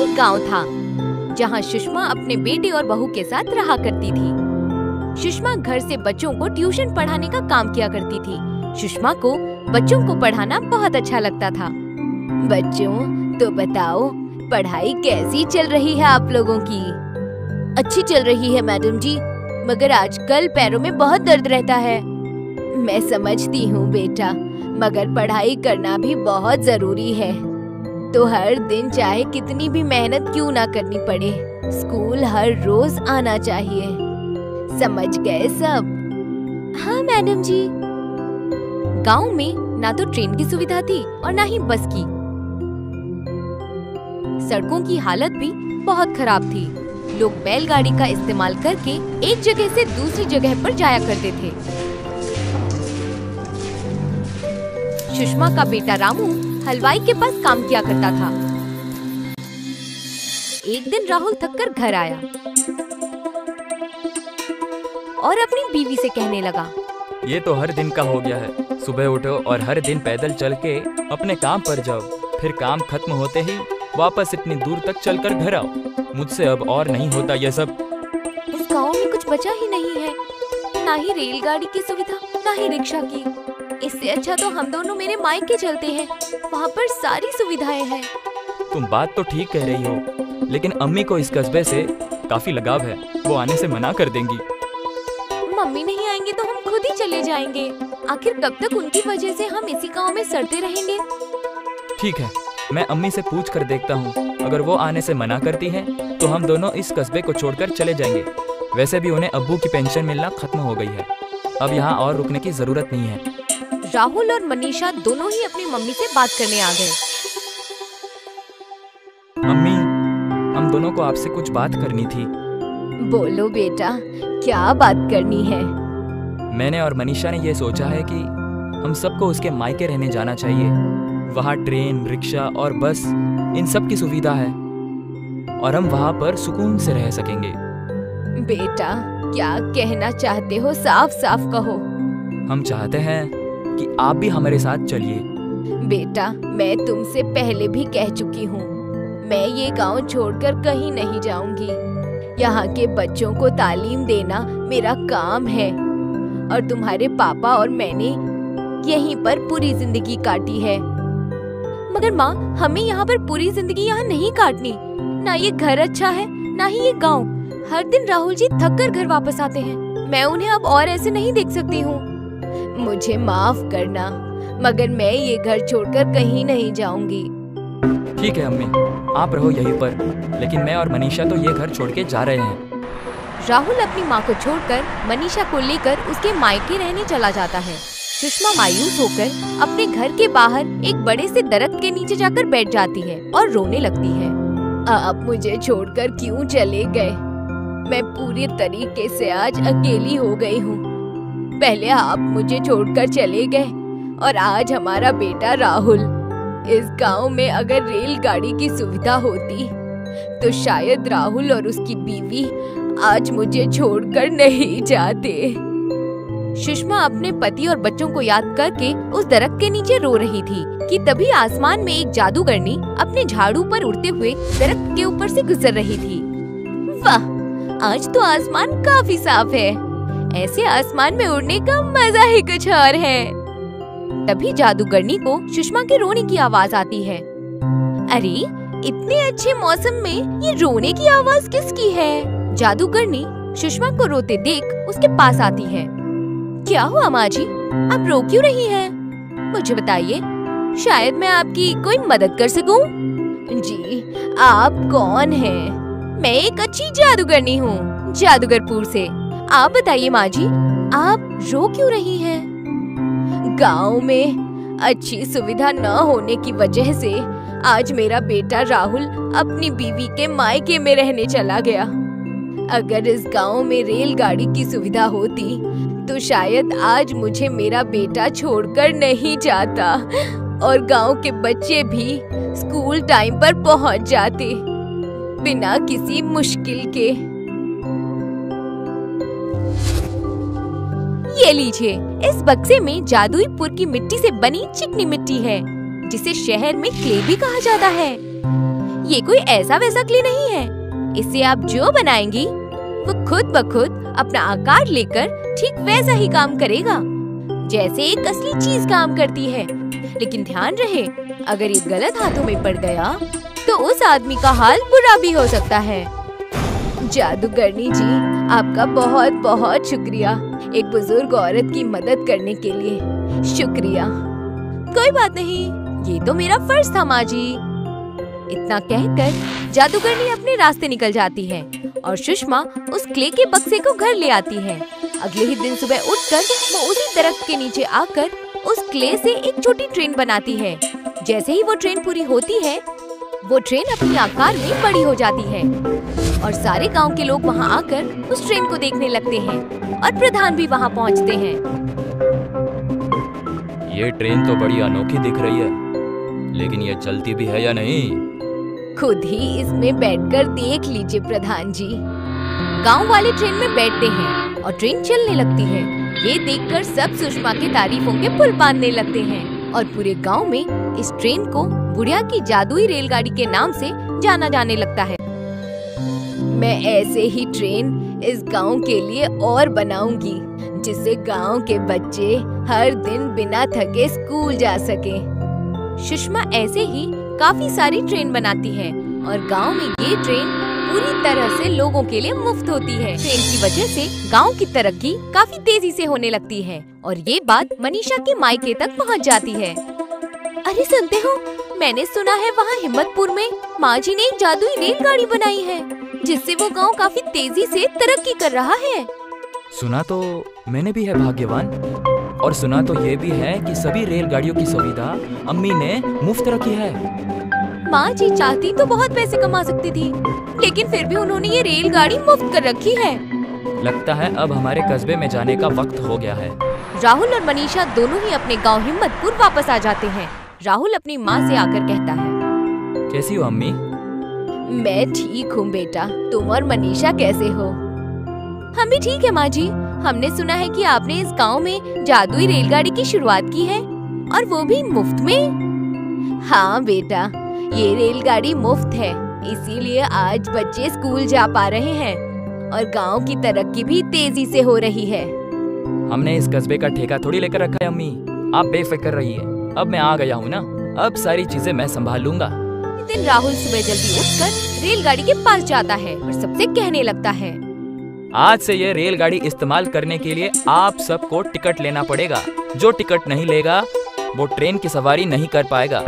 एक गांव था जहां सुषमा अपने बेटे और बहू के साथ रहा करती थी। सुषमा घर से बच्चों को ट्यूशन पढ़ाने का काम किया करती थी। सुषमा को बच्चों को पढ़ाना बहुत अच्छा लगता था। बच्चों, तो बताओ पढ़ाई कैसी चल रही है आप लोगों की? अच्छी चल रही है मैडम जी, मगर आजकल पैरों में बहुत दर्द रहता है। मैं समझती हूँ बेटा, मगर पढ़ाई करना भी बहुत जरूरी है, तो हर दिन चाहे कितनी भी मेहनत क्यों ना करनी पड़े, स्कूल हर रोज आना चाहिए। समझ गए सब? हाँ मैडम जी। गांव में ना तो ट्रेन की सुविधा थी और ना ही बस की। सड़कों की हालत भी बहुत खराब थी। लोग बैलगाड़ी का इस्तेमाल करके एक जगह से दूसरी जगह पर जाया करते थे। सुषमा का बेटा रामू हलवाई के पास काम किया करता था। एक दिन राहुल थककर घर आया और अपनी बीवी से कहने लगा, ये तो हर दिन का हो गया है। सुबह उठो और हर दिन पैदल चल के अपने काम पर जाओ, फिर काम खत्म होते ही वापस इतनी दूर तक चलकर घर आओ। मुझसे अब और नहीं होता यह सब। इस गांव में कुछ बचा ही नहीं है, ना ही रेलगाड़ी की सुविधा, ना ही रिक्शा की। इससे अच्छा तो हम दोनों मेरे मायके चलते हैं, वहाँ पर सारी सुविधाएं हैं। तुम बात तो ठीक कह रही हो, लेकिन अम्मी को इस कस्बे से काफी लगाव है, वो आने से मना कर देंगी। मम्मी नहीं आएंगे तो हम खुद ही चले जाएंगे। आखिर कब तक उनकी वजह से हम इसी गाँव में सड़ते रहेंगे? ठीक है, मैं अम्मी से पूछ कर देखता हूँ, अगर वो आने से मना करती हैं, तो हम दोनों इस कस्बे को छोड़कर चले जाएंगे। वैसे भी उन्हें अब्बू की पेंशन मिलना खत्म हो गई है, अब यहाँ और रुकने की जरूरत नहीं है। राहुल और मनीषा दोनों ही अपनी मम्मी से बात करने आ गए। मम्मी, हम दोनों को आपसे कुछ बात करनी थी। बोलो बेटा, क्या बात करनी है? मैंने और मनीषा ने ये सोचा है कि हम सबको उसके मायके रहने जाना चाहिए। वहाँ ट्रेन, रिक्शा और बस इन सब की सुविधा है और हम वहाँ पर सुकून से रह सकेंगे। बेटा, क्या कहना चाहते हो? साफ साफ कहो। हम चाहते हैं कि आप भी हमारे साथ चलिए। बेटा, मैं तुमसे पहले भी कह चुकी हूँ, मैं ये गांव छोड़कर कहीं नहीं जाऊँगी। यहाँ के बच्चों को तालीम देना मेरा काम है और तुम्हारे पापा और मैंने यहीं पर पूरी जिंदगी काटी है। मगर माँ, हमें यहाँ पर पूरी जिंदगी यहाँ नहीं काटनी। ना ये घर अच्छा है, ना ही ये गांव। हर दिन राहुल जी थक कर घर वापस आते हैं। मैं उन्हें अब और ऐसे नहीं देख सकती हूँ। मुझे माफ करना, मगर मैं ये घर छोड़कर कहीं नहीं जाऊँगी। ठीक है अम्मी, आप रहो यहीं पर, लेकिन मैं और मनीषा तो ये घर छोड़ के जा रहे हैं। राहुल अपनी माँ को छोड़कर मनीषा को लेकर उसके मायके रहने चला जाता है। सुषमा मायूस होकर अपने घर के बाहर एक बड़े से दरख्त के नीचे जाकर बैठ जाती है और रोने लगती है। आप मुझे छोड़कर क्यों चले गए? मैं पूरी तरीके से आज अकेली हो गई हूँ। पहले आप मुझे छोड़कर चले गए और आज हमारा बेटा राहुल। इस गांव में अगर रेलगाड़ी की सुविधा होती तो शायद राहुल और उसकी बीवी आज मुझे छोड़कर नहीं जाते। सुषमा अपने पति और बच्चों को याद करके उस दरख्त के नीचे रो रही थी कि तभी आसमान में एक जादूगरनी अपने झाड़ू पर उड़ते हुए दरख्त के ऊपर से गुजर रही थी। वाह, आज तो आसमान काफी साफ है। ऐसे आसमान में उड़ने का मजा ही कुछ और है। तभी जादूगरनी को सुषमा के रोने की आवाज आती है। अरे, इतने अच्छे मौसम में ये रोने की आवाज किसकी है? जादूगरनी सुषमा को रोते देख उसके पास आती है। क्या हुआ माँ जी, आप रो क्यों रही हैं? मुझे बताइए, शायद मैं आपकी कोई मदद कर सकूं। जी, आप कौन हैं? मैं एक अच्छी जादूगरनी हूँ, जादूगरपुर से। आप बताइए माँ जी, आप रो क्यों रही हैं? गांव में अच्छी सुविधा न होने की वजह से आज मेरा बेटा राहुल अपनी बीवी के मायके में रहने चला गया। अगर इस गांव में रेलगाड़ी की सुविधा होती तो शायद आज मुझे मेरा बेटा छोड़कर नहीं जाता और गांव के बच्चे भी स्कूल टाइम पर पहुंच जाते बिना किसी मुश्किल के। ये लीजिए, इस बक्से में जादुईपुर की मिट्टी से बनी चिकनी मिट्टी है, जिसे शहर में क्ले भी कहा जाता है। ये कोई ऐसा वैसा क्ले नहीं है। इसे आप जो बनाएंगी वो खुद ब खुद अपना आकार लेकर ठीक वैसा ही काम करेगा जैसे एक असली चीज काम करती है। लेकिन ध्यान रहे, अगर ये गलत हाथों में पड़ गया तो उस आदमी का हाल बुरा भी हो सकता है। जादूगरनी जी, आपका बहुत बहुत शुक्रिया एक बुजुर्ग औरत की मदद करने के लिए। शुक्रिया। कोई बात नहीं, ये तो मेरा फर्ज था माँ जी। इतना कहकर जादूगरनी अपने रास्ते निकल जाती है और सुषमा उस क्ले के बक्से को घर ले आती है। अगले ही दिन सुबह उठकर वो उसी दरख्त के नीचे आकर उस क्ले से एक छोटी ट्रेन बनाती है। जैसे ही वो ट्रेन पूरी होती है, वो ट्रेन अपने आकार में बड़ी हो जाती है और सारे गांव के लोग वहां आकर उस ट्रेन को देखने लगते हैं और प्रधान भी वहां पहुंचते हैं। ये ट्रेन तो बड़ी अनोखी दिख रही है, लेकिन ये चलती भी है या नहीं? खुद ही इसमें बैठकर देख लीजिए प्रधान जी। गांव वाले ट्रेन में बैठते हैं और ट्रेन चलने लगती है। ये देखकर सब सुषमा की तारीफों के पुल बांधने लगते हैं और पूरे गाँव में इस ट्रेन को बुढ़िया की जादुई रेलगाड़ी के नाम से जाना जाने लगता है। मैं ऐसे ही ट्रेन इस गांव के लिए और बनाऊंगी, जिससे गांव के बच्चे हर दिन बिना थके स्कूल जा सकें। सुषमा ऐसे ही काफी सारी ट्रेन बनाती है और गांव में ये ट्रेन पूरी तरह से लोगों के लिए मुफ्त होती है। ट्रेन की वजह से गांव की तरक्की काफी तेजी से होने लगती है और ये बात मनीषा के मायके तक पहुंच जाती है। अरे सुनते हो, मैंने सुना है वहाँ हिम्मतपुर में माँ जी ने एक जादुई रेलगाड़ी बनाई है, जिससे वो गांव काफी तेजी से तरक्की कर रहा है। सुना तो मैंने भी है भाग्यवान, और सुना तो ये भी है कि सभी रेलगाड़ियों की सुविधा अम्मी ने मुफ्त रखी है। माँ जी चाहती तो बहुत पैसे कमा सकती थी, लेकिन फिर भी उन्होंने ये रेलगाड़ी मुफ्त कर रखी है। लगता है अब हमारे कस्बे में जाने का वक्त हो गया है। राहुल और मनीषा दोनों ही अपने गाँव हिम्मतपुर वापस आ जाते हैं। राहुल अपनी माँ से आकर कहता है, कैसी हो अम्मी? मैं ठीक हूँ बेटा, तुम और मनीषा कैसे हो? हम भी ठीक है माँ जी। हमने सुना है कि आपने इस गांव में जादुई रेलगाड़ी की शुरुआत की है, और वो भी मुफ्त में। हाँ बेटा, ये रेलगाड़ी मुफ्त है, इसीलिए आज बच्चे स्कूल जा पा रहे हैं और गाँव की तरक्की भी तेजी से हो रही है। हमने इस कस्बे का ठेका थोड़ी लेकर रखा है अम्मी, आप बेफिक्र रहिए। अब मैं आ गया हूँ ना, अब सारी चीजें मैं संभाल लूंगा। एक दिन राहुल सुबह जल्दी उठकर रेलगाड़ी के पास जाता है और सबसे कहने लगता है, आज से ये रेलगाड़ी इस्तेमाल करने के लिए आप सबको टिकट लेना पड़ेगा। जो टिकट नहीं लेगा वो ट्रेन की सवारी नहीं कर पाएगा।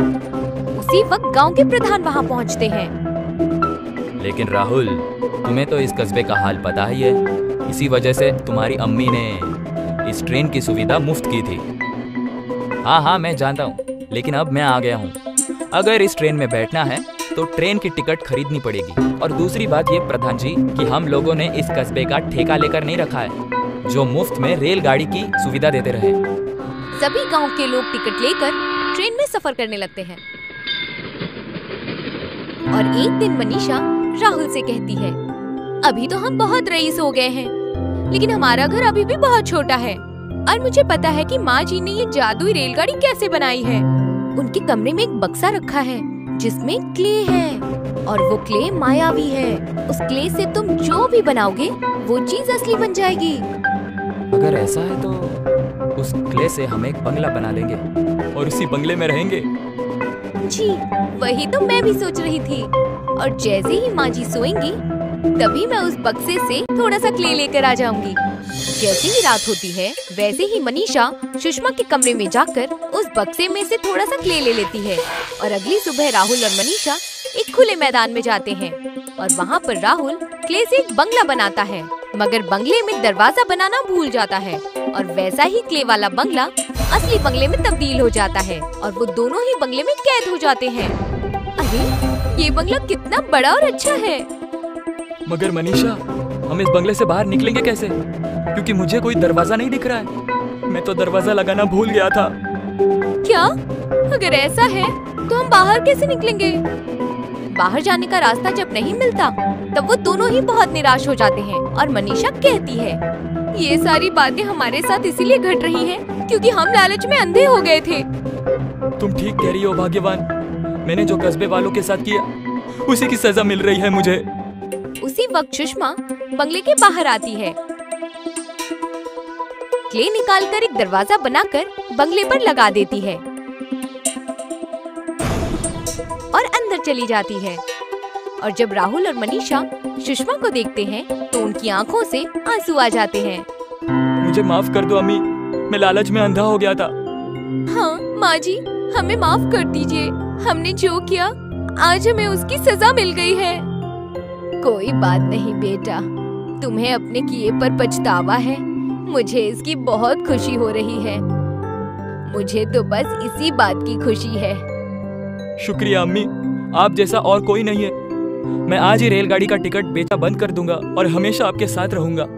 उसी वक्त गांव के प्रधान वहाँ पहुँचते हैं। लेकिन राहुल, तुम्हें तो इस कस्बे का हाल पता ही है, इसी वजह से तुम्हारी अम्मी ने इस ट्रेन की सुविधा मुफ्त की थी। हाँ, मैं जानता हूँ, लेकिन अब मैं आ गया हूँ। अगर इस ट्रेन में बैठना है तो ट्रेन की टिकट खरीदनी पड़ेगी। और दूसरी बात ये प्रधान जी कि हम लोगों ने इस कस्बे का ठेका लेकर नहीं रखा है, जो मुफ्त में रेलगाड़ी की सुविधा देते रहे। सभी गांव के लोग टिकट लेकर ट्रेन में सफर करने लगते हैं। और एक दिन मनीषा राहुल से कहती है, अभी तो हम बहुत रईस हो गए हैं, लेकिन हमारा घर अभी भी बहुत छोटा है और मुझे पता है कि माँ जी ने ये जादुई रेलगाड़ी कैसे बनाई है। उनके कमरे में एक बक्सा रखा है जिसमें क्ले है, और वो क्ले मायावी है। उस क्ले से तुम जो भी बनाओगे वो चीज असली बन जाएगी। अगर ऐसा है तो उस क्ले से हम एक बंगला बना लेंगे और उसी बंगले में रहेंगे। जी, वही तो मैं भी सोच रही थी। और जैसे ही माँ जी सोएंगी, तभी मैं उस बक्से से थोड़ा सा क्ले लेकर आ जाऊंगी। जैसे ही रात होती है, वैसे ही मनीषा सुषमा के कमरे में जाकर उस बक्से में से थोड़ा सा क्ले ले लेती है। और अगली सुबह राहुल और मनीषा एक खुले मैदान में जाते हैं और वहाँ पर राहुल क्ले से एक बंगला बनाता है, मगर बंगले में दरवाजा बनाना भूल जाता है और वैसा ही क्ले वाला बंगला असली बंगले में तब्दील हो जाता है और वो दोनों ही बंगले में कैद हो जाते हैं। अरे, ये बंगला कितना बड़ा और अच्छा है। मगर मनीषा, हम इस बंगले से बाहर निकलेंगे कैसे, क्योंकि मुझे कोई दरवाजा नहीं दिख रहा है। मैं तो दरवाजा लगाना भूल गया था। क्या? अगर ऐसा है तो हम बाहर कैसे निकलेंगे? बाहर जाने का रास्ता जब नहीं मिलता, तब वो दोनों ही बहुत निराश हो जाते हैं। और मनीषा कहती है, ये सारी बातें हमारे साथ इसीलिए घट रही हैं, क्योंकि हम लालच में अंधे हो गए थे। तुम ठीक कह रही हो भाग्यवान। मैंने जो कस्बे वालों के साथ किया, उसी की सजा मिल रही है मुझे। उसी वक्त सुषमा बंगले के बाहर आती है। क्ले निकालकर एक दरवाजा बनाकर बंगले पर लगा देती है और अंदर चली जाती है। और जब राहुल और मनीषा सुषमा को देखते हैं तो उनकी आंखों से आंसू आ जाते हैं। मुझे माफ कर दो अम्मी, मैं लालच में अंधा हो गया था। हाँ माँ जी, हमें माफ कर दीजिए, हमने जो किया आज हमें उसकी सजा मिल गई है। कोई बात नहीं बेटा, तुम्हें अपने किए पर पछतावा है, मुझे इसकी बहुत खुशी हो रही है। मुझे तो बस इसी बात की खुशी है। शुक्रिया अम्मी, आप जैसा और कोई नहीं है। मैं आज ही रेलगाड़ी का टिकट बेचना बंद कर दूंगा और हमेशा आपके साथ रहूंगा।